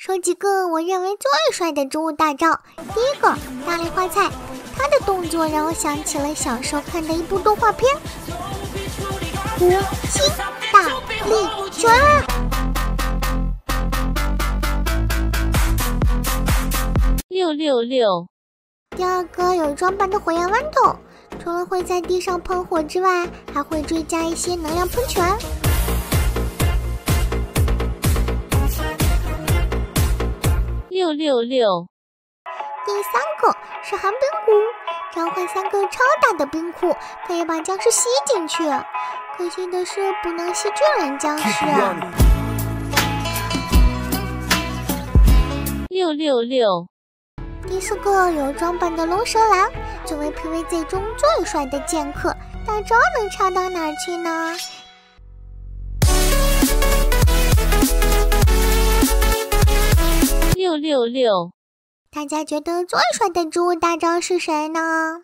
说几个我认为最帅的植物大招。第一个，大丽花菜，她的动作让我想起了小时候看的一部动画片《无心大力拳》。666。第二个有装扮的火焰豌豆，除了会在地上喷火之外，还会追加一些能量喷泉。 666。第三个是寒冰窟，召唤3个超大的冰窟，可以把僵尸吸进去。可惜的是不能吸巨人僵尸。666。第四个有装扮的龙舌兰，作为 PVZ 中最帅的剑客，大招能差到哪儿去呢？ 666，大家觉得最帅的植物大招是谁呢？